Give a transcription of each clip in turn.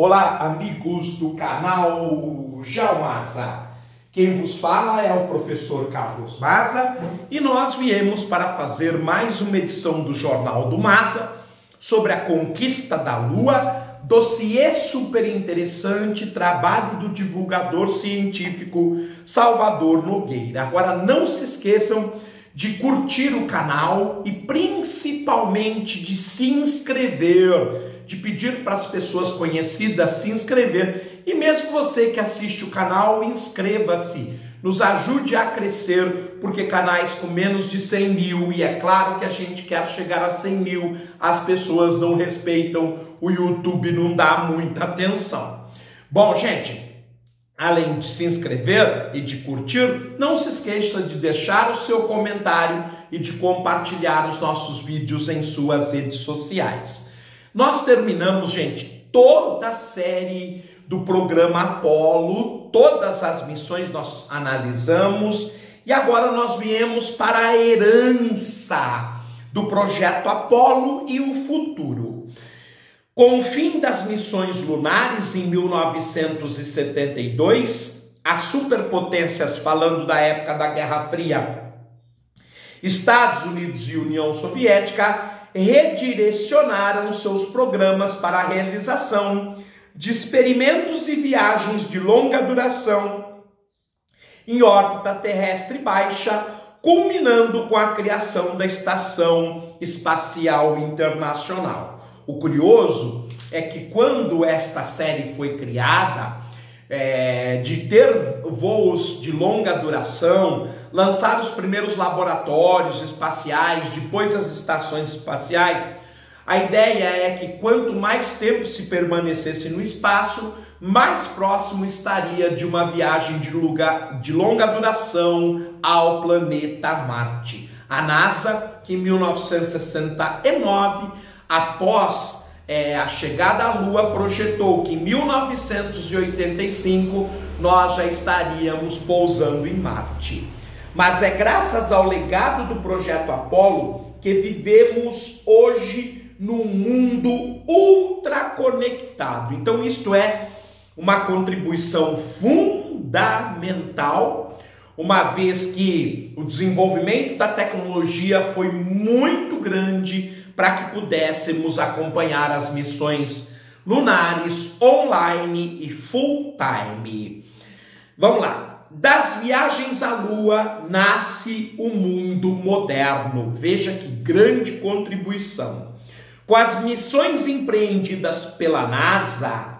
Olá, amigos do canal Jalmaza. Quem vos fala é o professor Carlos Maza e nós viemos para fazer mais uma edição do Jornal do Maza sobre a conquista da Lua, dossiê super interessante, trabalho do divulgador científico Salvador Nogueira. Agora não se esqueçam de curtir o canal e principalmente de se inscrever, de pedir para as pessoas conhecidas se inscrever. E mesmo você que assiste o canal, inscreva-se, nos ajude a crescer, porque canais com menos de 100 mil, e é claro que a gente quer chegar a 100 mil, as pessoas não respeitam, o YouTube não dá muita atenção. Bom, gente, além de se inscrever e de curtir, não se esqueça de deixar o seu comentário e de compartilhar os nossos vídeos em suas redes sociais. Nós terminamos, gente, toda a série do programa Apollo, todas as missões nós analisamos, e agora nós viemos para a herança do projeto Apollo e o futuro. Com o fim das missões lunares em 1972, as superpotências, falando da época da Guerra Fria, Estados Unidos e União Soviética, redirecionaram seus programas para a realização de experimentos e viagens de longa duração em órbita terrestre baixa, culminando com a criação da Estação Espacial Internacional. O curioso é que quando esta série foi criada, de ter voos de longa duração, lançar os primeiros laboratórios espaciais, depois as estações espaciais, a ideia é que quanto mais tempo se permanecesse no espaço, mais próximo estaria de uma viagem de longa duração ao planeta Marte. A NASA, que em 1969, após a chegada à Lua, projetou que em 1985 nós já estaríamos pousando em Marte. Mas é graças ao legado do projeto Apollo que vivemos hoje num mundo ultraconectado. Então isto é uma contribuição fundamental, uma vez que o desenvolvimento da tecnologia foi muito grande para que pudéssemos acompanhar as missões lunares online e full time. Vamos lá. Das viagens à Lua nasce o mundo moderno. Veja que grande contribuição. Com as missões empreendidas pela NASA,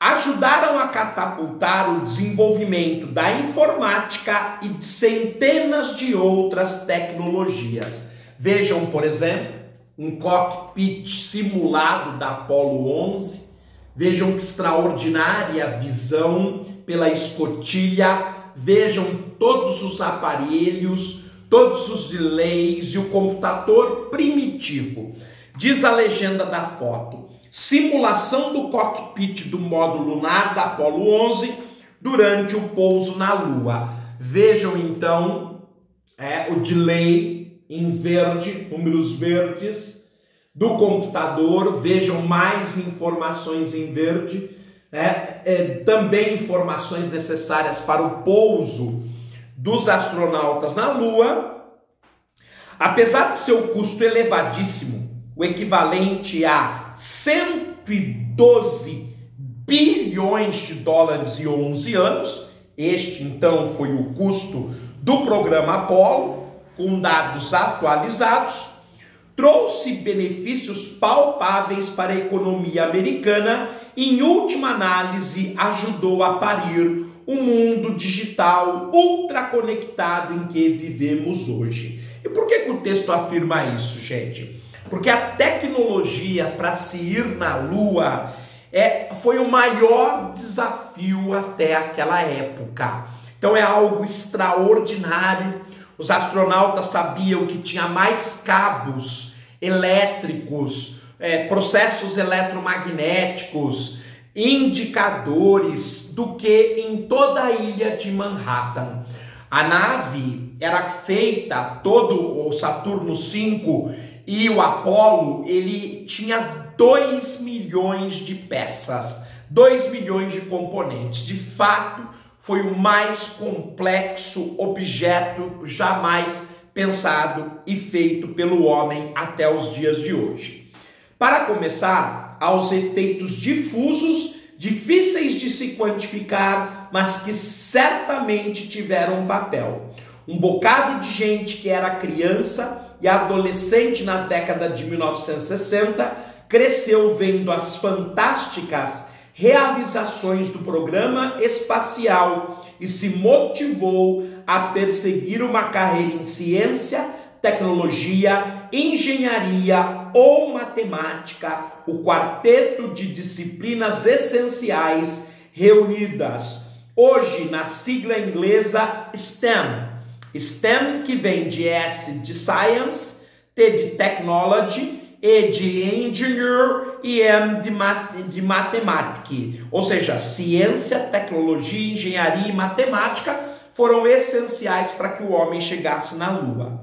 ajudaram a catapultar o desenvolvimento da informática e de centenas de outras tecnologias. Vejam, por exemplo, um cockpit simulado da Apollo 11, vejam que extraordinária visão pela escotilha, vejam todos os aparelhos, todos os relays e o computador primitivo. Diz a legenda da foto, simulação do cockpit do módulo lunar da Apollo 11 durante o pouso na Lua. Vejam então o delay em verde, números verdes, do computador, vejam mais informações em verde, também informações necessárias para o pouso dos astronautas na Lua. Apesar de seu custo elevadíssimo, o equivalente a 112 bilhões de dólares e 11 anos, este então foi o custo do programa Apollo, com dados atualizados, trouxe benefícios palpáveis para a economia americana e, em última análise, ajudou a parir o mundo digital ultraconectado em que vivemos hoje. E por que que o texto afirma isso, gente? Porque a tecnologia para se ir na Lua foi o maior desafio até aquela época. Então é algo extraordinário. Os astronautas sabiam que tinha mais cabos elétricos, processos eletromagnéticos, indicadores do que em toda a ilha de Manhattan. A nave era feita, todo o Saturno 5 e o Apollo, ele tinha 2 milhões de peças, 2 milhões de componentes. De fato, foi o mais complexo objeto jamais pensado e feito pelo homem até os dias de hoje. Para começar, aos efeitos difusos, difíceis de se quantificar, mas que certamente tiveram um papel. Um bocado de gente que era criança e adolescente na década de 1960 cresceu vendo as fantásticas realizações do programa espacial e se motivou a perseguir uma carreira em ciência, tecnologia, engenharia ou matemática, o quarteto de disciplinas essenciais reunidas, hoje na sigla inglesa STEM. STEM, que vem de S de Science, T de Technology, E de Engineer e M de Matemática. Ou seja, ciência, tecnologia, engenharia e matemática foram essenciais para que o homem chegasse na Lua.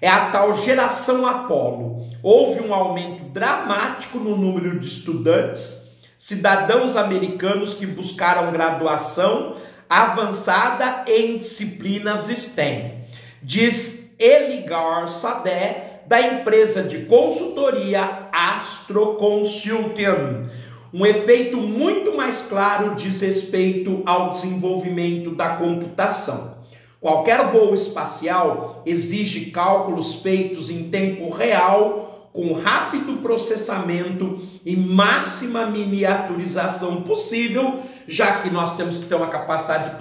É a tal geração Apolo. Houve um aumento dramático no número de estudantes, cidadãos americanos que buscaram graduação avançada em disciplinas STEM. Diz Eligar Sadé, da empresa de consultoria AstroConsulting. Um efeito muito mais claro diz respeito ao desenvolvimento da computação. Qualquer voo espacial exige cálculos feitos em tempo real, com rápido processamento e máxima miniaturização possível, já que nós temos que ter uma capacidade de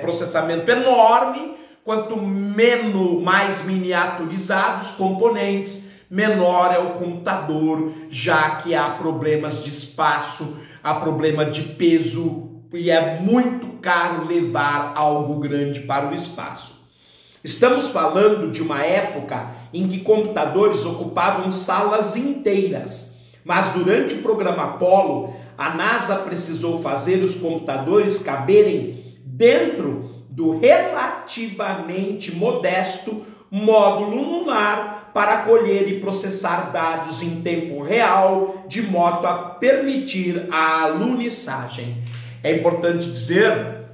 processamento enorme. Quanto menos, mais miniaturizados componentes, menor é o computador, já que há problemas de espaço, há problema de peso e é muito caro levar algo grande para o espaço. Estamos falando de uma época em que computadores ocupavam salas inteiras, mas durante o programa Apollo, a NASA precisou fazer os computadores caberem dentro do relativamente modesto módulo lunar para colher e processar dados em tempo real, de modo a permitir a alunissagem. É importante dizer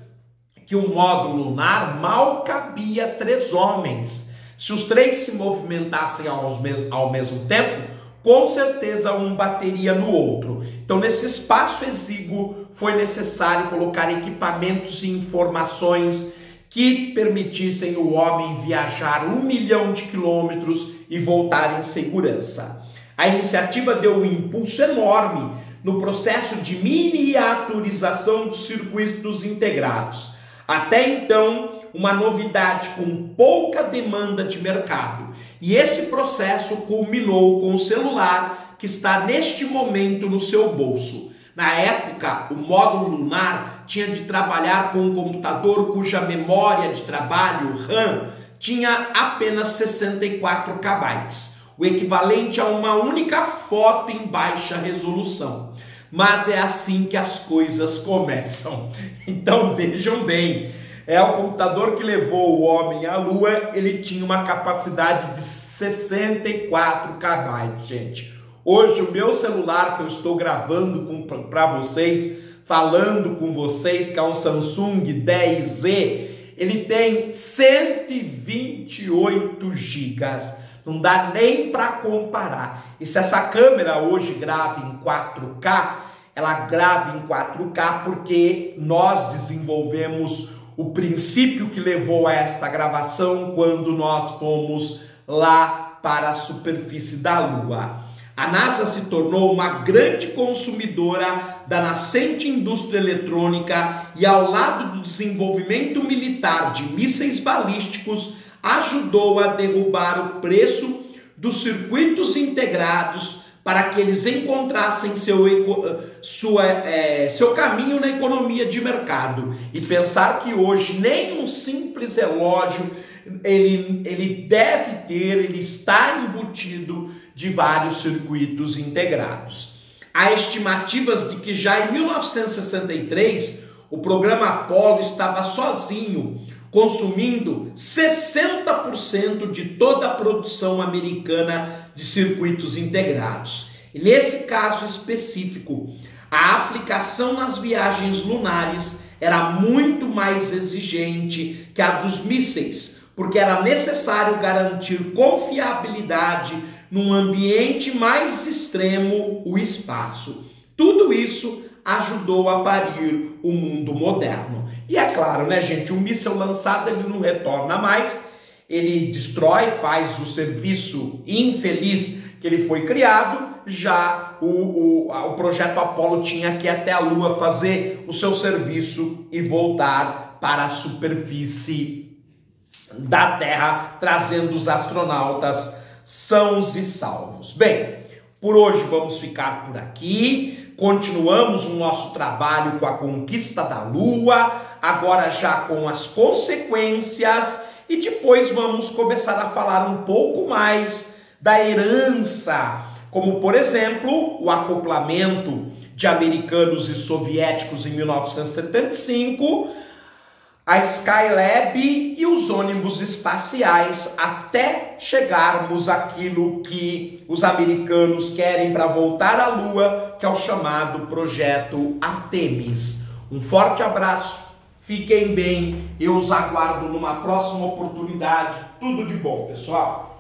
que o módulo lunar mal cabia 3 homens. Se os 3 se movimentassem ao mesmo tempo, com certeza um bateria no outro. Então, nesse espaço exíguo, foi necessário colocar equipamentos e informações que permitissem o homem viajar 1 milhão de quilômetros e voltar em segurança. A iniciativa deu um impulso enorme no processo de miniaturização dos circuitos integrados. Até então, uma novidade com pouca demanda de mercado. E esse processo culminou com o celular que está neste momento no seu bolso. Na época, o módulo lunar tinha de trabalhar com um computador cuja memória de trabalho, RAM, tinha apenas 64 KB, o equivalente a uma única foto em baixa resolução. Mas é assim que as coisas começam. Então vejam bem, o computador que levou o homem à Lua, ele tinha uma capacidade de 64 KB, gente. Hoje o meu celular que eu estou gravando para vocês, falando com vocês, que é um Samsung 10E, ele tem 128 GB. Não dá nem para comparar. E se essa câmera hoje grava em 4K, ela grava em 4K porque nós desenvolvemos o princípio que levou a esta gravação quando nós fomos lá para a superfície da Lua. A NASA se tornou uma grande consumidora da nascente indústria eletrônica e, ao lado do desenvolvimento militar de mísseis balísticos, ajudou a derrubar o preço dos circuitos integrados para que eles encontrassem seu caminho na economia de mercado. E pensar que hoje nem um simples relógio ele deve ter, ele está embutido de vários circuitos integrados. Há estimativas de que já em 1963 o programa Apollo estava sozinho, consumindo 60% de toda a produção americana de circuitos integrados. E nesse caso específico, a aplicação nas viagens lunares era muito mais exigente que a dos mísseis, porque era necessário garantir confiabilidade num ambiente mais extremo, o espaço. Tudo isso ajudou a parir o mundo moderno. E é claro, né, gente, um míssil lançado ele não retorna mais, ele destrói, faz o serviço infeliz que ele foi criado. Já o projeto Apollo tinha que ir até a Lua fazer o seu serviço e voltar para a superfície da Terra, trazendo os astronautas sãos e salvos. Bem, por hoje vamos ficar por aqui, continuamos o nosso trabalho com a conquista da Lua, agora já com as consequências, e depois vamos começar a falar um pouco mais da herança, como, por exemplo, o acoplamento de americanos e soviéticos em 1975, a Skylab e os ônibus espaciais, até chegarmos àquilo que os americanos querem para voltar à Lua, que é o chamado Projeto Artemis. Um forte abraço, fiquem bem, eu os aguardo numa próxima oportunidade. Tudo de bom, pessoal!